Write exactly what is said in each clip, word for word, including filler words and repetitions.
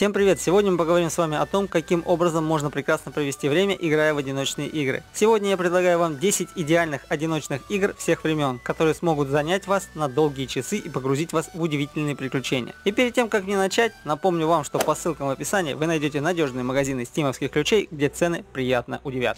Всем привет! Сегодня мы поговорим с вами о том, каким образом можно прекрасно провести время, играя в одиночные игры. Сегодня я предлагаю вам десять идеальных одиночных игр всех времен, которые смогут занять вас на долгие часы и погрузить вас в удивительные приключения. И перед тем, как мне начать, напомню вам, что по ссылкам в описании вы найдете надежные магазины стимовских ключей, где цены приятно удивят.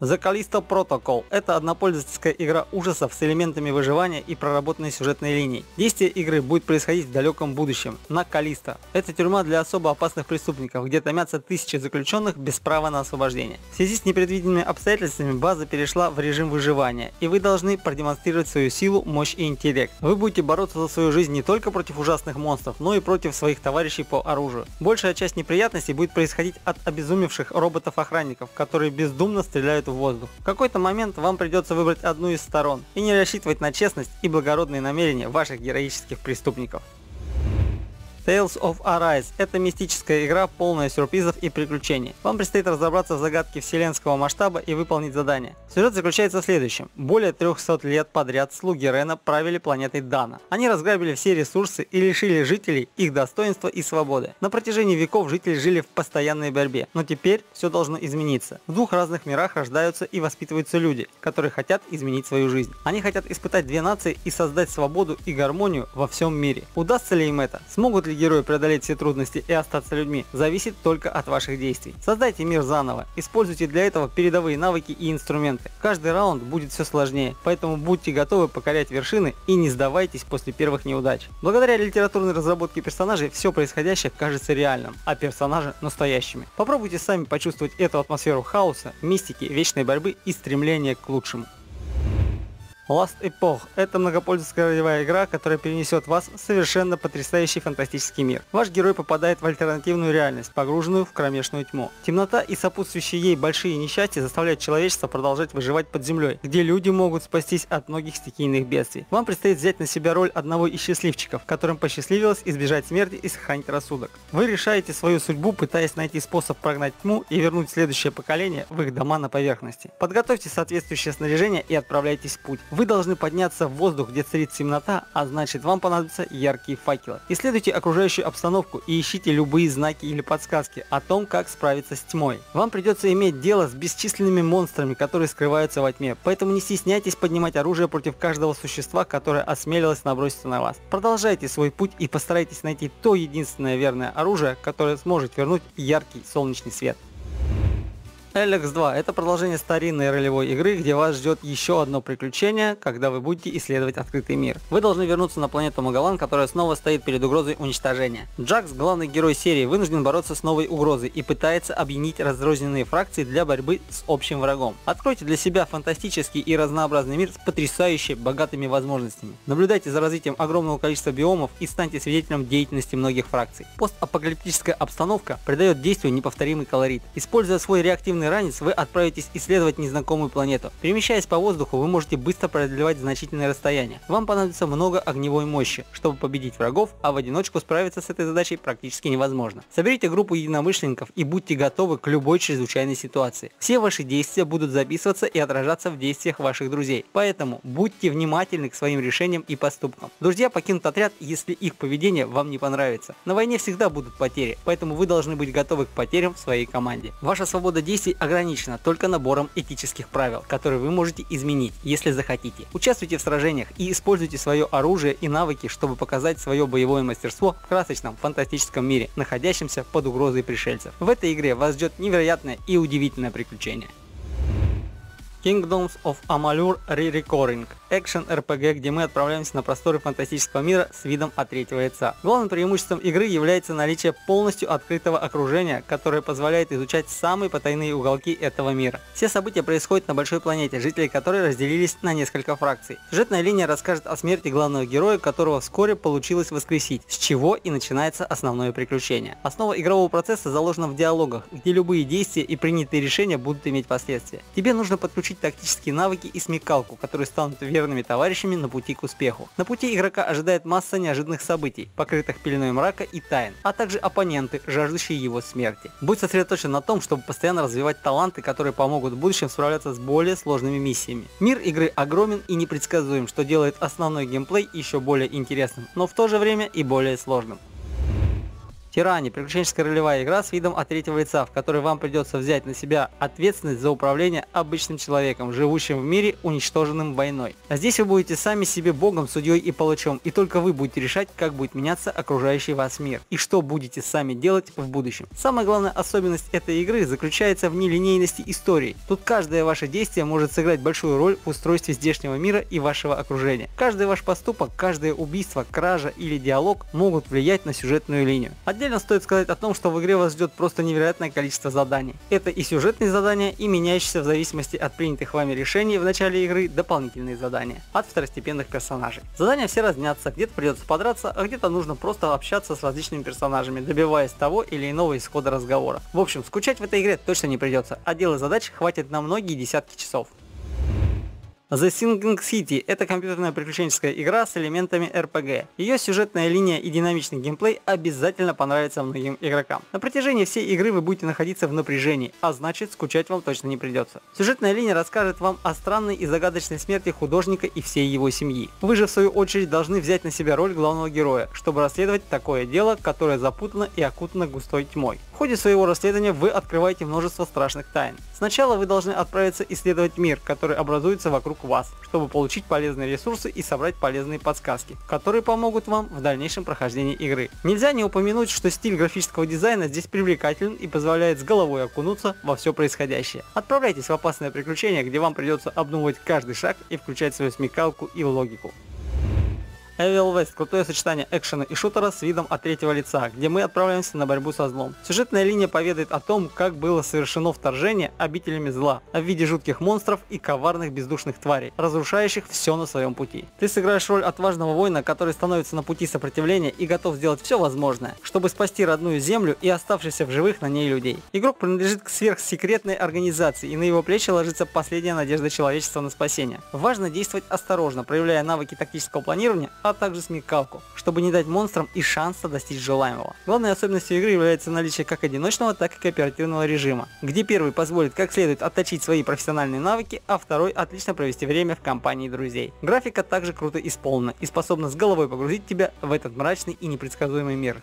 The Callisto Protocol – это однопользовательская игра ужасов с элементами выживания и проработанной сюжетной линией. Действие игры будет происходить в далеком будущем, на Каллисто. Это тюрьма для особо опасных преступников, где томятся тысячи заключенных без права на освобождение. В связи с непредвиденными обстоятельствами база перешла в режим выживания, и вы должны продемонстрировать свою силу, мощь и интеллект. Вы будете бороться за свою жизнь не только против ужасных монстров, но и против своих товарищей по оружию. Большая часть неприятностей будет происходить от обезумевших роботов-охранников, которые бездумно стреляют в воздух. В какой-то момент вам придется выбрать одну из сторон и не рассчитывать на честность и благородные намерения ваших героических преступников. Tales of Arise – это мистическая игра, полная сюрпризов и приключений. Вам предстоит разобраться в загадке вселенского масштаба и выполнить задание. Сюжет заключается в следующем. Более трёхсот лет подряд слуги Рена правили планетой Дана. Они разграбили все ресурсы и лишили жителей их достоинства и свободы. На протяжении веков жители жили в постоянной борьбе, но теперь все должно измениться. В двух разных мирах рождаются и воспитываются люди, которые хотят изменить свою жизнь. Они хотят испытать две нации и создать свободу и гармонию во всем мире. Удастся ли им это? Смогут ли герой преодолеть все трудности и остаться людьми, зависит только от ваших действий. Создайте мир заново, используйте для этого передовые навыки и инструменты. Каждый раунд будет все сложнее, поэтому будьте готовы покорять вершины и не сдавайтесь после первых неудач. Благодаря литературной разработке персонажей все происходящее кажется реальным, а персонажи настоящими. Попробуйте сами почувствовать эту атмосферу хаоса, мистики, вечной борьбы и стремления к лучшему. Last Epoch – это многопользовательская ролевая игра, которая перенесет вас в совершенно потрясающий фантастический мир. Ваш герой попадает в альтернативную реальность, погруженную в кромешную тьму. Темнота и сопутствующие ей большие несчастья заставляют человечество продолжать выживать под землей, где люди могут спастись от многих стихийных бедствий. Вам предстоит взять на себя роль одного из счастливчиков, которым посчастливилось избежать смерти и сохранить рассудок. Вы решаете свою судьбу, пытаясь найти способ прогнать тьму и вернуть следующее поколение в их дома на поверхности. Подготовьте соответствующее снаряжение и отправляйтесь в путь. Вы должны подняться в воздух, где царит темнота, а значит вам понадобятся яркие факелы. Исследуйте окружающую обстановку и ищите любые знаки или подсказки о том, как справиться с тьмой. Вам придется иметь дело с бесчисленными монстрами, которые скрываются во тьме, поэтому не стесняйтесь поднимать оружие против каждого существа, которое осмелилось наброситься на вас. Продолжайте свой путь и постарайтесь найти то единственное верное оружие, которое сможет вернуть яркий солнечный свет. элекс два – это продолжение старинной ролевой игры, где вас ждет еще одно приключение, когда вы будете исследовать открытый мир. Вы должны вернуться на планету Магалан, которая снова стоит перед угрозой уничтожения. Джакс, главный герой серии, вынужден бороться с новой угрозой и пытается объединить разрозненные фракции для борьбы с общим врагом. Откройте для себя фантастический и разнообразный мир с потрясающе богатыми возможностями. Наблюдайте за развитием огромного количества биомов и станьте свидетелем деятельности многих фракций. Постапокалиптическая обстановка придает действию неповторимый колорит. Используя свой реактивный ранец, вы отправитесь исследовать незнакомую планету. Перемещаясь по воздуху, вы можете быстро преодолевать значительное расстояние. Вам понадобится много огневой мощи, чтобы победить врагов, а в одиночку справиться с этой задачей практически невозможно. Соберите группу единомышленников и будьте готовы к любой чрезвычайной ситуации. Все ваши действия будут записываться и отражаться в действиях ваших друзей, поэтому будьте внимательны к своим решениям и поступкам. Друзья покинут отряд, если их поведение вам не понравится. На войне всегда будут потери, поэтому вы должны быть готовы к потерям в своей команде. Ваша свобода действий ограничено только набором этических правил, которые вы можете изменить, если захотите. Участвуйте в сражениях и используйте свое оружие и навыки, чтобы показать свое боевое мастерство в красочном фантастическом мире, находящемся под угрозой пришельцев. В этой игре вас ждет невероятное и удивительное приключение. Kingdoms of Amalur Re-Reckoning – экшен-эр пэ гэ, где мы отправляемся на просторы фантастического мира с видом от третьего лица. Главным преимуществом игры является наличие полностью открытого окружения, которое позволяет изучать самые потайные уголки этого мира. Все события происходят на большой планете, жители которой разделились на несколько фракций. Сюжетная линия расскажет о смерти главного героя, которого вскоре получилось воскресить, с чего и начинается основное приключение. Основа игрового процесса заложена в диалогах, где любые действия и принятые решения будут иметь последствия. Тебе нужно подключить тактические навыки и смекалку, которые станут верными товарищами на пути к успеху. На пути игрока ожидает масса неожиданных событий, покрытых пеленой мрака и тайн, а также оппоненты, жаждущие его смерти. Будь сосредоточен на том, чтобы постоянно развивать таланты, которые помогут в будущем справляться с более сложными миссиями. Мир игры огромен и непредсказуем, что делает основной геймплей еще более интересным, но в то же время и более сложным. Tyranny — приключенческая ролевая игра с видом от третьего лица, в которой вам придется взять на себя ответственность за управление обычным человеком, живущим в мире, уничтоженным войной. А здесь вы будете сами себе богом, судьей и палачом, и только вы будете решать, как будет меняться окружающий вас мир, и что будете сами делать в будущем. Самая главная особенность этой игры заключается в нелинейности истории. Тут каждое ваше действие может сыграть большую роль в устройстве здешнего мира и вашего окружения. Каждый ваш поступок, каждое убийство, кража или диалог могут влиять на сюжетную линию. Отдельно стоит сказать о том, что в игре вас ждет просто невероятное количество заданий. Это и сюжетные задания, и меняющиеся в зависимости от принятых вами решений в начале игры дополнительные задания от второстепенных персонажей. Задания все разнятся, где-то придется подраться, а где-то нужно просто общаться с различными персонажами, добиваясь того или иного исхода разговора. В общем, скучать в этой игре точно не придется, а дел и задач хватит на многие десятки часов. The Singing City — это компьютерная приключенческая игра с элементами эр пи джи. Ее сюжетная линия и динамичный геймплей обязательно понравятся многим игрокам. На протяжении всей игры вы будете находиться в напряжении, а значит, скучать вам точно не придется. Сюжетная линия расскажет вам о странной и загадочной смерти художника и всей его семьи. Вы же в свою очередь должны взять на себя роль главного героя, чтобы расследовать такое дело, которое запутано и окутано густой тьмой. В ходе своего расследования вы открываете множество страшных тайн. Сначала вы должны отправиться исследовать мир, который образуется вокруг вас, чтобы получить полезные ресурсы и собрать полезные подсказки, которые помогут вам в дальнейшем прохождении игры. Нельзя не упомянуть, что стиль графического дизайна здесь привлекателен и позволяет с головой окунуться во все происходящее. Отправляйтесь в опасное приключение, где вам придется обдумывать каждый шаг и включать свою смекалку и логику. Evil West — крутое сочетание экшена и шутера с видом от третьего лица, где мы отправляемся на борьбу со злом. Сюжетная линия поведает о том, как было совершено вторжение обителями зла в виде жутких монстров и коварных бездушных тварей, разрушающих все на своем пути. Ты сыграешь роль отважного воина, который становится на пути сопротивления и готов сделать все возможное, чтобы спасти родную землю и оставшихся в живых на ней людей. Игрок принадлежит к сверхсекретной организации, и на его плечи ложится последняя надежда человечества на спасение. Важно действовать осторожно, проявляя навыки тактического планирования, а также смекалку, чтобы не дать монстрам и шанса достичь желаемого. Главной особенностью игры является наличие как одиночного, так и кооперативного режима, где первый позволит как следует отточить свои профессиональные навыки, а второй отлично провести время в компании друзей. Графика также круто исполнена и способна с головой погрузить тебя в этот мрачный и непредсказуемый мир.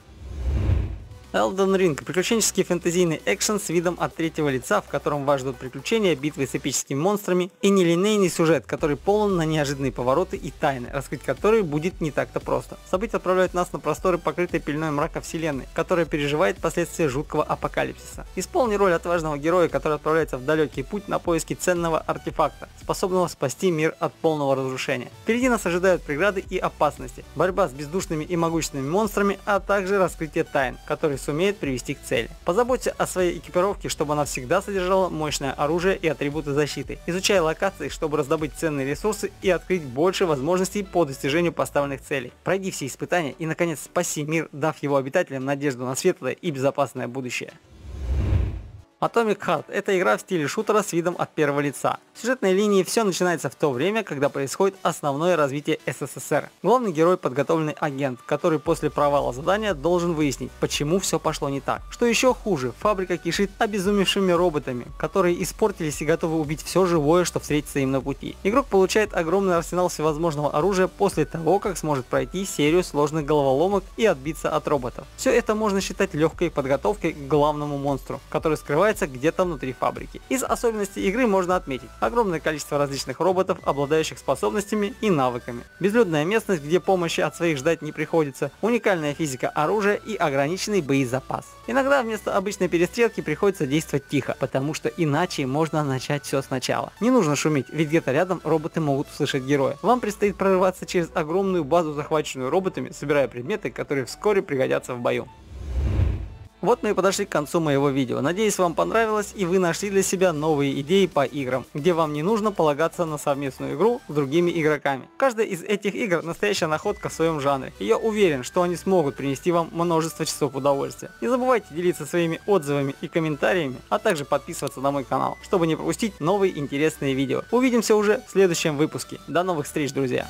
Elden Ring — приключенческий фэнтезийный экшен с видом от третьего лица, в котором вас ждут приключения, битвы с эпическими монстрами и нелинейный сюжет, который полон на неожиданные повороты и тайны, раскрыть которые будет не так-то просто. События отправляют нас на просторы, покрытые пеленой мрака вселенной, которая переживает последствия жуткого апокалипсиса. Исполни роль отважного героя, который отправляется в далекий путь на поиски ценного артефакта, способного спасти мир от полного разрушения. Впереди нас ожидают преграды и опасности, борьба с бездушными и могущественными монстрами, а также раскрытие тайн, которые сумеет привести к цели. Позаботься о своей экипировке, чтобы она всегда содержала мощное оружие и атрибуты защиты. Изучай локации, чтобы раздобыть ценные ресурсы и открыть больше возможностей по достижению поставленных целей. Пройди все испытания и, наконец, спаси мир, дав его обитателям надежду на светлое и безопасное будущее. Atomic Heart — это игра в стиле шутера с видом от первого лица. В сюжетной линии все начинается в то время, когда происходит основное развитие СССР. Главный герой — подготовленный агент, который после провала задания должен выяснить, почему все пошло не так. Что еще хуже, фабрика кишит обезумевшими роботами, которые испортились и готовы убить все живое, что встретится им на пути. Игрок получает огромный арсенал всевозможного оружия после того, как сможет пройти серию сложных головоломок и отбиться от роботов. Все это можно считать легкой подготовкой к главному монстру, который скрывается где-то внутри фабрики. Из особенностей игры можно отметить огромное количество различных роботов, обладающих способностями и навыками, безлюдная местность, где помощи от своих ждать не приходится, уникальная физика оружия и ограниченный боезапас. Иногда вместо обычной перестрелки приходится действовать тихо, потому что иначе можно начать все сначала. Не нужно шуметь, ведь где-то рядом роботы могут услышать героя. Вам предстоит прорываться через огромную базу, захваченную роботами, собирая предметы, которые вскоре пригодятся в бою. Вот мы и подошли к концу моего видео. Надеюсь, вам понравилось и вы нашли для себя новые идеи по играм, где вам не нужно полагаться на совместную игру с другими игроками. Каждая из этих игр настоящая находка в своем жанре, и я уверен, что они смогут принести вам множество часов удовольствия. Не забывайте делиться своими отзывами и комментариями, а также подписываться на мой канал, чтобы не пропустить новые интересные видео. Увидимся уже в следующем выпуске. До новых встреч, друзья!